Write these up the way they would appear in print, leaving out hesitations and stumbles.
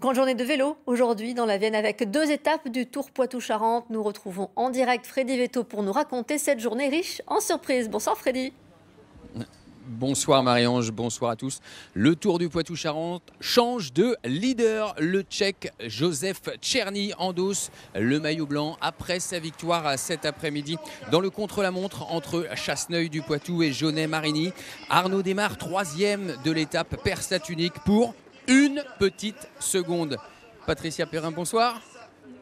Grande journée de vélo aujourd'hui dans la Vienne avec deux étapes du Tour Poitou-Charentes. Nous retrouvons en direct Freddy Veto pour nous raconter cette journée riche en surprises. Bonsoir Freddy. Bonsoir Marie-Ange, bonsoir à tous. Le Tour du Poitou-Charentes change de leader. Le Tchèque Josef Černý endosse le maillot blanc après sa victoire cet après-midi dans le contre-la-montre entre Chasseneuil du Poitou et Jaunay-Marigny. Arnaud Démare, troisième de l'étape, perd sa tunique pour une petite seconde. Patricia Perrin, bonsoir.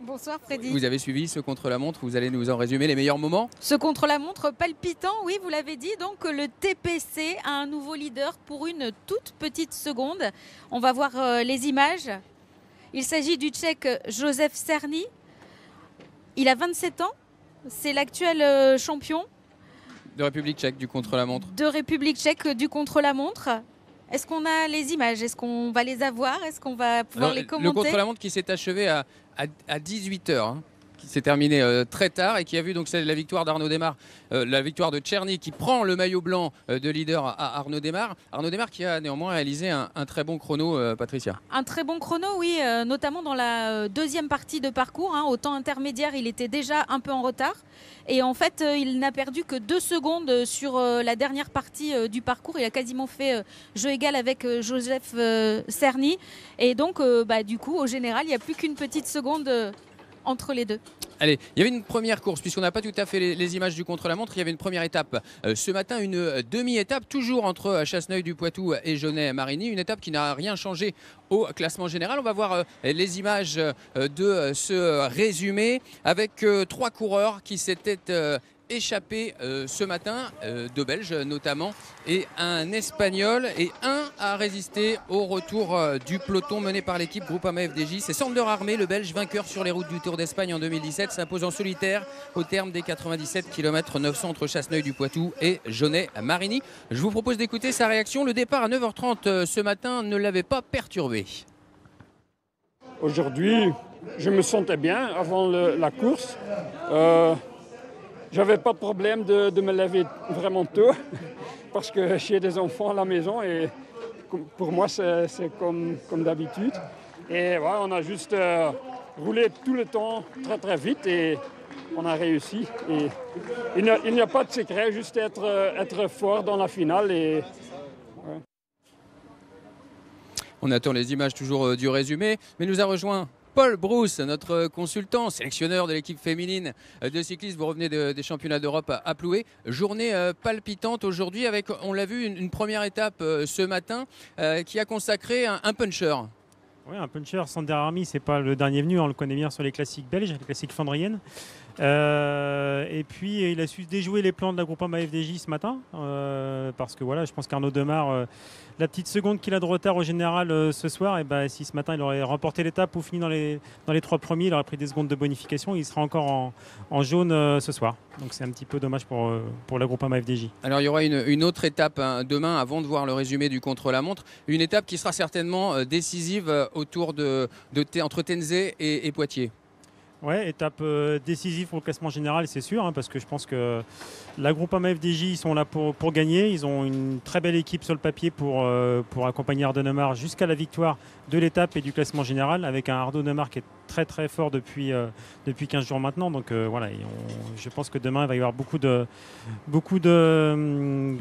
Bonsoir Freddy. Vous avez suivi ce contre-la-montre, vous allez nous en résumer les meilleurs moments. Ce contre-la-montre palpitant, oui, vous l'avez dit, donc le TPC a un nouveau leader pour une toute petite seconde. On va voir les images. Il s'agit du Tchèque Josef Černý. Il a 27 ans, c'est l'actuel champion. De République tchèque du contre-la-montre. De République tchèque du contre-la-montre. Est-ce qu'on a les images? Est-ce qu'on va les avoir? Est-ce qu'on va pouvoir les commenter? Le contre-la-montre qui s'est achevé à 18h, hein, qui s'est terminé très tard et qui a vu donc la victoire d'Arnaud Démare, la victoire de Černý qui prend le maillot blanc de leader à Arnaud Démare. Arnaud Démare qui a néanmoins réalisé un très bon chrono, Patricia. Un très bon chrono, oui, notamment dans la deuxième partie de parcours. Hein, au temps intermédiaire, il était déjà un peu en retard. Et en fait, il n'a perdu que 2 secondes sur la dernière partie du parcours. Il a quasiment fait jeu égal avec Josef Černý. Et donc, du coup, au général, il n'y a plus qu'une petite seconde entre les deux. Allez, il y avait une première course, puisqu'on n'a pas tout à fait les images du contre-la-montre. Il y avait une première étape ce matin, une demi-étape, toujours entre Chasseneuil du Poitou et Jaunay-Marigny. Une étape qui n'a rien changé au classement général. On va voir les images de ce résumé avec 3 coureurs qui s'étaient échappés ce matin, 2 Belges notamment et un Espagnol, et un a résisté au retour du peloton mené par l'équipe Groupama FDJ. C'est Sander Armée, le Belge vainqueur sur les routes du Tour d'Espagne en 2017, s'impose en solitaire au terme des 97 km 900 entre Chasseneuil du Poitou et Jaunay-Marigny. Je vous propose d'écouter sa réaction. Le départ à 9h30 ce matin ne l'avait pas perturbé. Aujourd'hui, je me sentais bien avant la course. J'avais pas de problème de me lever vraiment tôt parce que j'ai des enfants à la maison et pour moi c'est comme d'habitude. Et ouais, on a juste roulé tout le temps très très vite et on a réussi. Et il n'y a pas de secret, juste être fort dans la finale. Et ouais. On attend les images toujours du résumé, mais nous a rejoint Paul Brousse, notre consultant, sélectionneur de l'équipe féminine de cyclisme. Vous revenez des championnats d'Europe à Plouay. Journée palpitante aujourd'hui avec, on l'a vu, une première étape ce matin qui a consacré un puncher. Oui, un puncher. Sander Armée, c'est pas le dernier venu. On le connaît bien sur les classiques belges, les classiques flandriennes. Et puis, il a su déjouer les plans de la Groupama FDJ ce matin. Parce que voilà, je pense qu'Arnaud Démare, la petite seconde qu'il a de retard au général ce soir, et si ce matin il aurait remporté l'étape ou fini dans les 3 premiers, il aurait pris des secondes de bonification. Il sera encore en jaune ce soir. Donc c'est un petit peu dommage pour la Groupama FDJ. Alors il y aura une autre étape hein, demain, avant de voir le résumé du contre-la-montre. Une étape qui sera certainement décisive autour entre Tenzé et Poitiers. Ouais, étape décisive pour le classement général, c'est sûr, hein, parce que je pense que la Groupama FDJ, ils sont là pour gagner. Ils ont une très belle équipe sur le papier pour accompagner Arnaud Démare jusqu'à la victoire de l'étape et du classement général, avec un Arnaud Démare qui est très très fort depuis 15 jours maintenant. Donc voilà, je pense que demain il va y avoir beaucoup de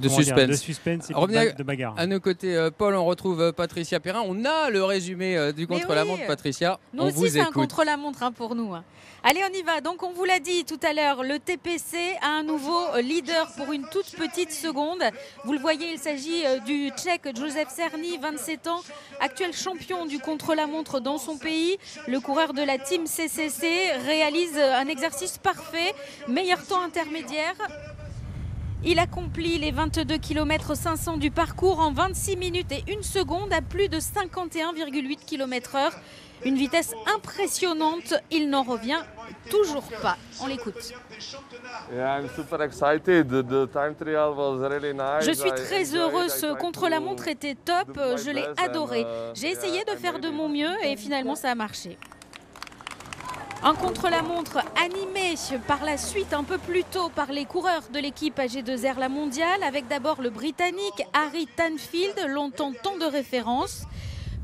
suspense, et de bagarre. À nos côtés, Paul, on retrouve Patricia Perrin. On a le résumé du contre-la-montre, oui. Patricia, nous on aussi, vous écoute. C'est un contre-la-montre hein, pour nous. Hein. Allez, on y va. Donc, on vous l'a dit tout à l'heure, le TPC a un nouveau leader pour une toute petite seconde. Vous le voyez, il s'agit du Tchèque Josef Černý, 27 ans, actuel champion du contre-la-montre dans son pays. Le coureur de la Team CCC réalise un exercice parfait, meilleur temps intermédiaire. Il accomplit les 22 km 500 du parcours en 26 minutes et 1 seconde à plus de 51,8 km/h. Une vitesse impressionnante, il n'en revient toujours pas. On l'écoute. Je suis très heureuse, ce contre-la-montre était top, je l'ai adoré. J'ai essayé de faire de mon mieux et finalement ça a marché. Un contre-la-montre animé par la suite un peu plus tôt par les coureurs de l'équipe AG2R La Mondiale, avec d'abord le Britannique Harry Tanfield, longtemps temps de référence.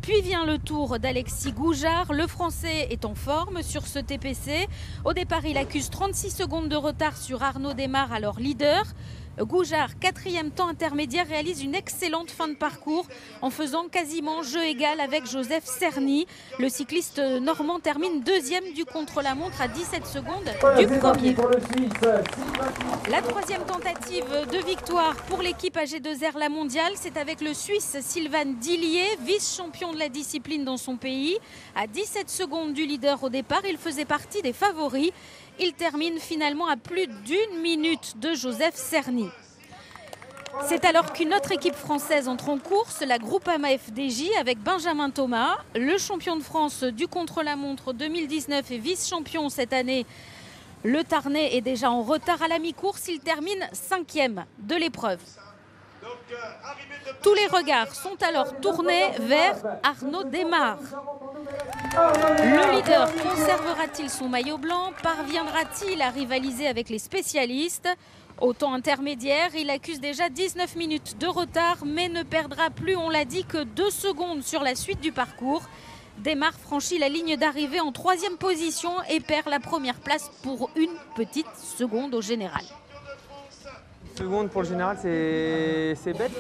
Puis vient le tour d'Alexis Goujard. Le Français est en forme sur ce TPC. Au départ, il accuse 36 secondes de retard sur Arnaud Démare, alors leader. Goujard, quatrième temps intermédiaire, réalise une excellente fin de parcours en faisant quasiment jeu égal avec Josef Černý. Le cycliste normand termine deuxième du contre-la-montre à 17 secondes du premier. La troisième tentative de victoire pour l'équipe AG2R La Mondiale, c'est avec le Suisse Sylvain Dillier, vice-champion de la discipline dans son pays. À 17 secondes du leader au départ, il faisait partie des favoris. Il termine finalement à plus d'une minute de Josef Černý. C'est alors qu'une autre équipe française entre en course, la Groupama FDJ avec Benjamin Thomas, le champion de France du contre-la-montre 2019 et vice-champion cette année. Le Tarnais est déjà en retard à la mi-course, il termine 5e de l'épreuve. Tous les regards sont alors tournés vers Arnaud Démare. Le leader conservera-t-il son maillot blanc? Parviendra-t-il à rivaliser avec les spécialistes? Au temps intermédiaire, il accuse déjà 19 minutes de retard, mais ne perdra plus, on l'a dit, que 2 secondes sur la suite du parcours. Démare franchit la ligne d'arrivée en 3e position et perd la première place pour une petite seconde au général. Seconde pour le général, c'est bête.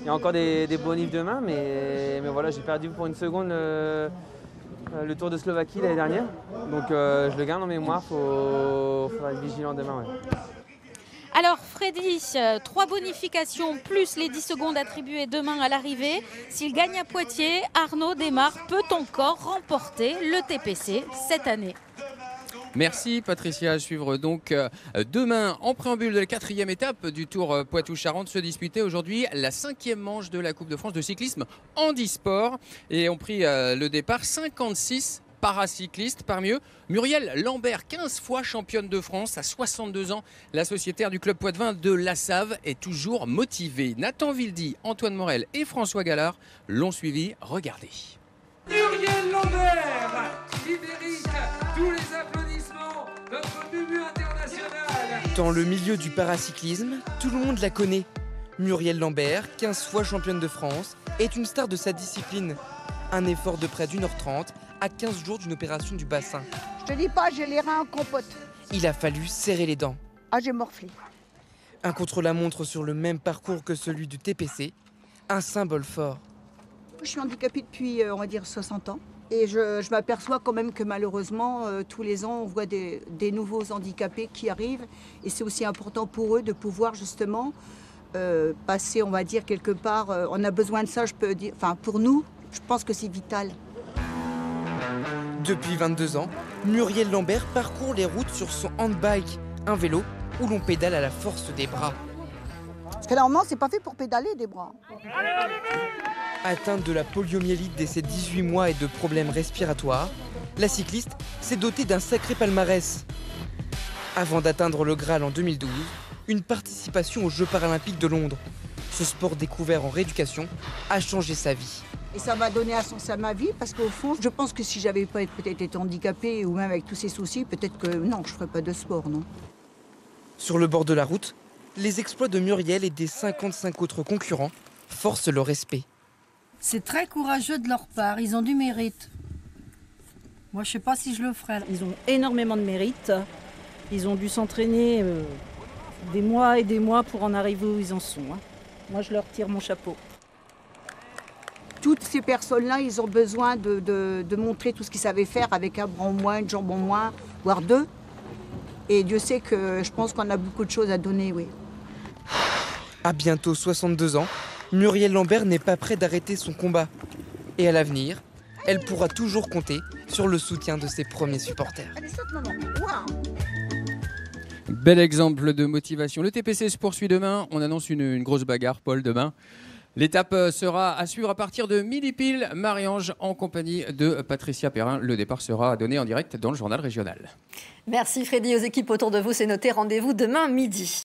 Il y a encore des bonifs demain, mais voilà, j'ai perdu pour une seconde le Tour de Slovaquie l'année dernière. Donc je le garde en mémoire, il faudra être vigilant demain. Ouais. Alors Freddy, 3 bonifications plus les 10 secondes attribuées demain à l'arrivée. S'il gagne à Poitiers, Arnaud Démare peut encore remporter le TPC cette année. Merci Patricia, à suivre donc demain en préambule de la 4e étape du Tour Poitou-Charentes se disputait aujourd'hui la 5e manche de la Coupe de France de cyclisme handisport et ont pris le départ 56 paracyclistes, parmi eux Muriel Lambert, 15 fois championne de France à 62 ans. La sociétaire du club Poitevin de la Save est toujours motivée. Nathan Vildi, Antoine Morel et François Gallard l'ont suivi. Regardez. Muriel Lambert qui mérite tous les applaudissements, notre bubu international. Dans le milieu du paracyclisme, tout le monde la connaît. Muriel Lambert, 15 fois championne de France, est une star de sa discipline. Un effort de près d'1h30 à 15 jours d'une opération du bassin. Je te dis pas, j'ai les reins en compote. Il a fallu serrer les dents. Ah, j'ai morflé. Un contre-la-montre sur le même parcours que celui du TPC, un symbole fort. Je suis handicapée depuis, on va dire, 60 ans. Et je m'aperçois quand même que malheureusement, tous les ans, on voit des nouveaux handicapés qui arrivent. Et c'est aussi important pour eux de pouvoir justement passer, on va dire, quelque part. On a besoin de ça, je peux dire. Enfin, pour nous, je pense que c'est vital. Depuis 22 ans, Muriel Lambert parcourt les routes sur son handbike, un vélo où l'on pédale à la force des bras. Parce que normalement, c'est pas fait pour pédaler des bras. Atteinte de la poliomyélite dès ses 18 mois et de problèmes respiratoires, la cycliste s'est dotée d'un sacré palmarès. Avant d'atteindre le Graal en 2012, une participation aux Jeux paralympiques de Londres. Ce sport découvert en rééducation a changé sa vie. Et ça m'a donné un sens à ma vie parce qu'au fond, je pense que si j'avais pas peut-être été handicapée ou même avec tous ces soucis, peut-être que non, je ferais pas de sport, non. Sur le bord de la route, les exploits de Muriel et des 55 autres concurrents forcent le respect. C'est très courageux de leur part, ils ont du mérite. Moi, je sais pas si je le ferai. Ils ont énormément de mérite. Ils ont dû s'entraîner des mois et des mois pour en arriver où ils en sont. Hein. Moi, je leur tire mon chapeau. Toutes ces personnes-là, ils ont besoin de montrer tout ce qu'ils savaient faire avec un bras en moins, une jambe en moins, voire 2. Et Dieu sait que je pense qu'on a beaucoup de choses à donner, oui. À bientôt 62 ans, Muriel Lambert n'est pas prête d'arrêter son combat. Et à l'avenir, elle pourra toujours compter sur le soutien de ses premiers supporters. Bel exemple de motivation. Le TPC se poursuit demain. On annonce une grosse bagarre, Paul, demain. L'étape sera à suivre à partir de midi pile. Marie-Ange en compagnie de Patricia Perrin. Le départ sera donné en direct dans le journal régional. Merci Freddy. Aux équipes autour de vous, c'est noté. Rendez-vous demain midi.